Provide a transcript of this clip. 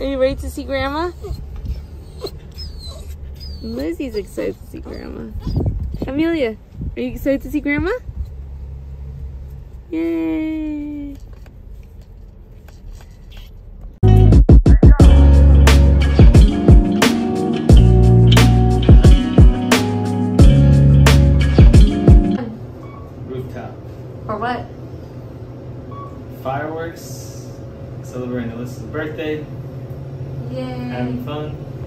Are you ready to see Grandma? Lizzie's excited to see Grandma. Amelia, are you excited to see Grandma? Yay! Rooftop. For what? Fireworks. Celebrating Alyssa's birthday. Yay! Having fun.